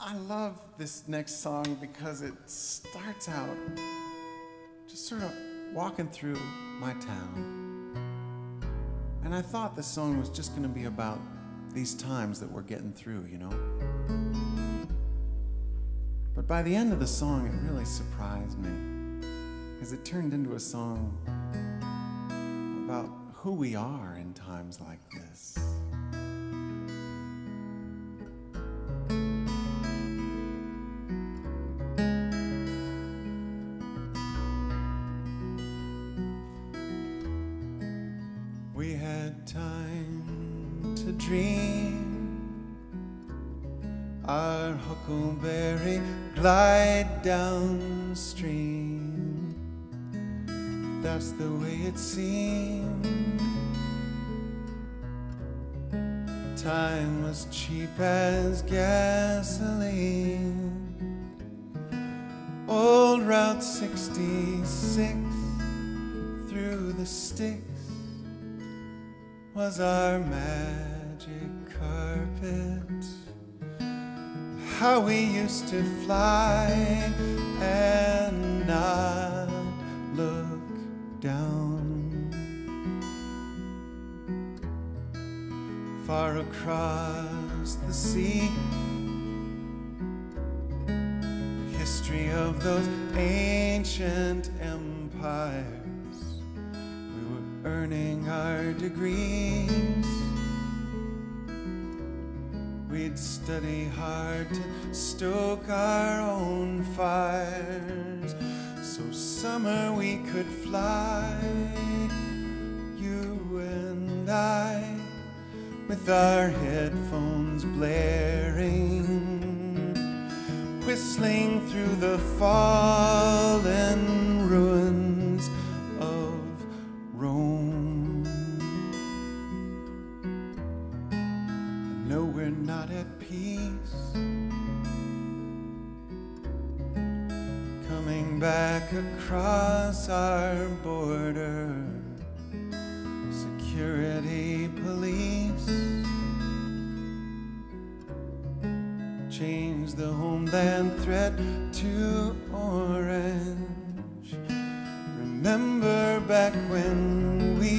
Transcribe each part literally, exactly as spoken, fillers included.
I love this next song because it starts out just sort of walking through my town. And I thought the song was just gonna be about these times that we're getting through, you know? But by the end of the song, it really surprised me, because it turned into a song about who we are in times like this. We had time to dream, our huckleberry glide downstream. That's the way it seemed. Time was cheap as gasoline. Old Route sixty-six through the sticks was our magic carpet. How we used to fly and not look down. Far across the sea, the history of those ancient empires, earning our degrees. We'd study hard to stoke our own fires, so summer we could fly, you and I, with our headphones blaring, whistling through the fallen ruins at peace. Coming back across our border, security police changed the homeland threat to orange. Remember back when we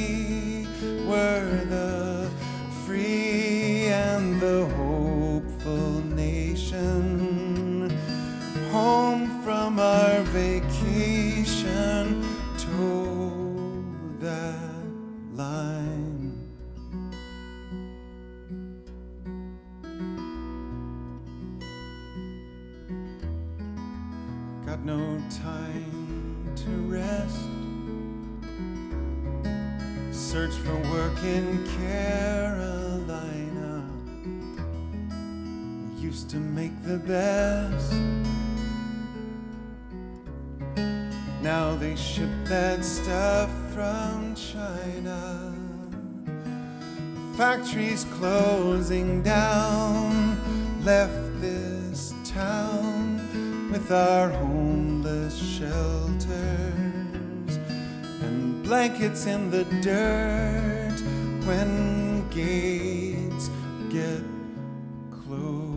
were the free and the whole nation, home from our vacation, toe that line. Got no time to rest, search for work in Carolina. Used to make the best. Now they ship that stuff from China. Factories closing down left this town with our homeless shelters and blankets in the dirt when gates get closed.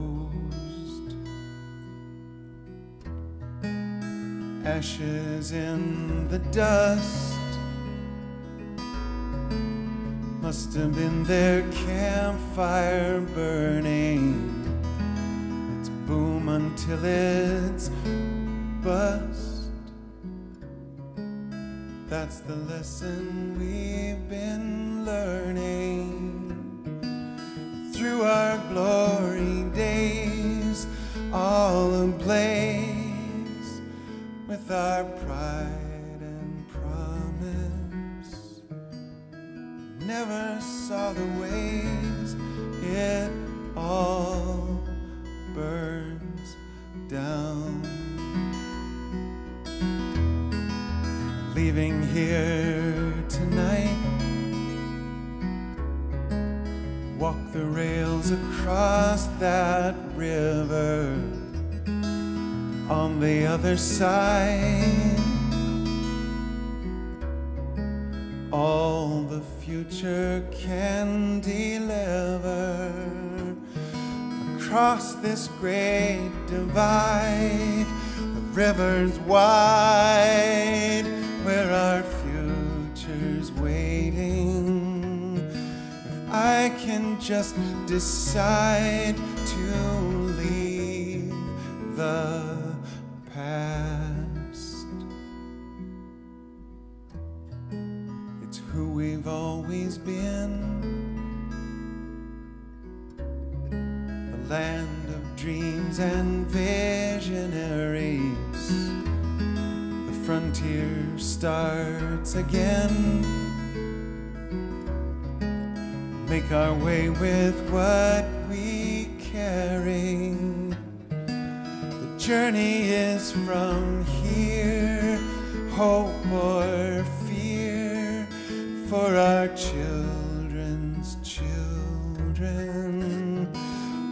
Ashes in the dust must have been their campfire burning. It's boom until it's bust. That's the lesson we've been learning through our glory days, all ablaze with our pride and promise. Never saw the ways it all burns down. Leaving here tonight, walk the rails across that river. On the other side, all the future can deliver. across this great divide. The river's wide where our future's waiting. If I can just decide to leave the past, it's who we've always been. Land of dreams and visionaries. The frontier starts again. Make our way with what we carry. The journey is from here, hope or fear for our children's children.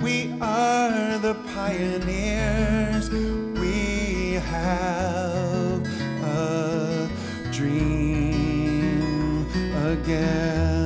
We are the pioneers, we have a dream again.